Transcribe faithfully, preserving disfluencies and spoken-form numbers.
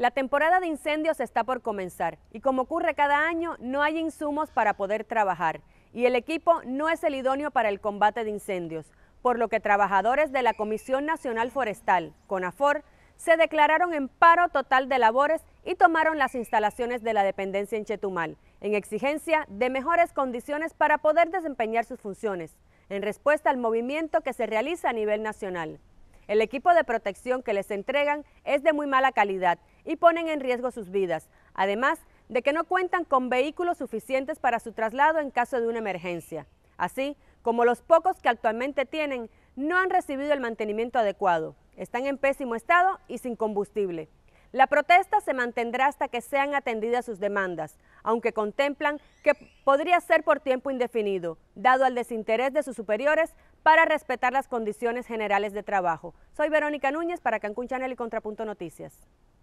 La temporada de incendios está por comenzar y como ocurre cada año, no hay insumos para poder trabajar y el equipo no es el idóneo para el combate de incendios, por lo que trabajadores de la Comisión Nacional Forestal, CONAFOR, se declararon en paro total de labores y tomaron las instalaciones de la dependencia en Chetumal, en exigencia de mejores condiciones para poder desempeñar sus funciones, en respuesta al movimiento que se realiza a nivel nacional. El equipo de protección que les entregan es de muy mala calidad y ponen en riesgo sus vidas, además de que no cuentan con vehículos suficientes para su traslado en caso de una emergencia. Así como los pocos que actualmente tienen, no han recibido el mantenimiento adecuado, están en pésimo estado y sin combustible. La protesta se mantendrá hasta que sean atendidas sus demandas, aunque contemplan que podría ser por tiempo indefinido, dado al desinterés de sus superiores para respetar las condiciones generales de trabajo. Soy Verónica Núñez para Cancún Channel y Contrapunto Noticias.